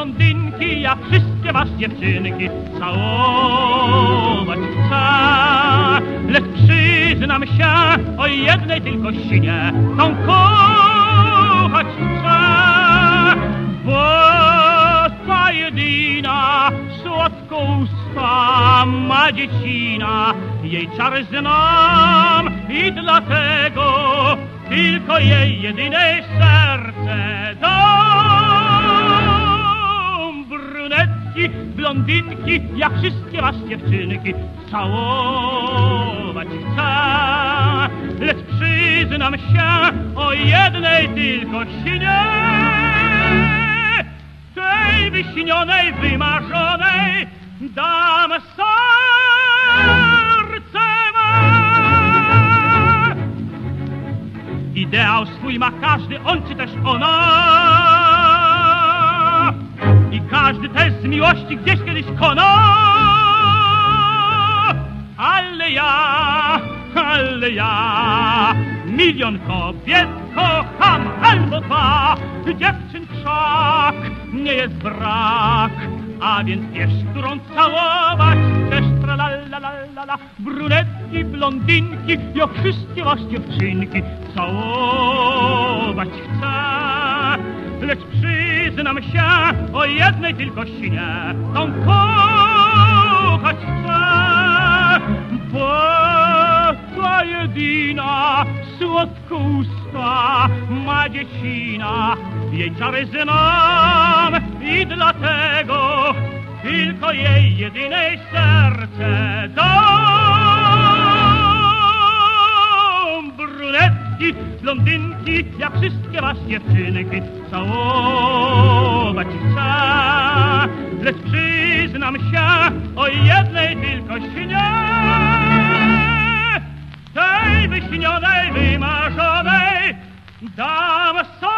блондинки, я wszystkie was dziewczynki całować chcę. Lecz przyznam się, o jednej tylko sinie, tą kochać chcę. Bo ta jedyna, słodko usta ma dziecina, jej czar znam i dlatego tylko jej jedynej serce dam. Brunetki, blondynki, ja wszystkie was dziewczynki całować chcę. Lecz przyznam się, o jednej tylko sinie, tej wyśnionej, wymarzonej dam serce ma. Ideał swój ma każdy, on czy też ona, i każdy też z miłości gdzieś kiedyś kona. Ale ja milion kobiet kocham albo dwa, dziewczyn wszak nie jest brak. A więc wiesz, którą całować też, tra-la-la-la-la-la, brunetki, blondynki, ja wszystkie was dziewczynki całować chcę. Lecz przyznam się, o jednej tylko sinie, tą kochać chcę. Bo ta jedyna, słodko usta ma dziecina, jej czary znam i dlatego tylko jej jedynej serce dam. Brunetki, blondynki, ja wszystkie was dziewczynki całować chcę. Lecz przyznam się, o jednej tylko sinie, tej wyśnionej, wymarzonej dam sobie.